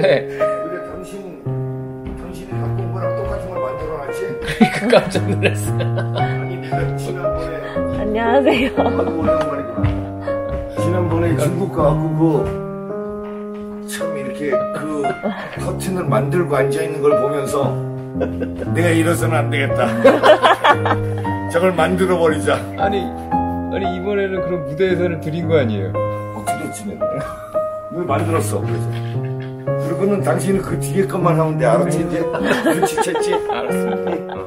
네. 근데 당신이 갖고 온 거랑 똑같은 걸 만들어놨지? 그러니까 깜짝 놀랐어요. 아니 내가 지난번에 안녕하세요. 지난번에 중국 가갖고 참 이렇게 그 커튼을 만들고 앉아있는 걸 보면서 내가 이래서는 안 되겠다. 저걸 만들어버리자. 아니 이번에는 그런 무대에서는 드린 거 아니에요? 드렸지 내가. 왜 만들었어? 그래서. 그리고는 당신은 그 뒤에 것만 하면 돼. 알았지? 이제 눈치챘지? 알았습니다.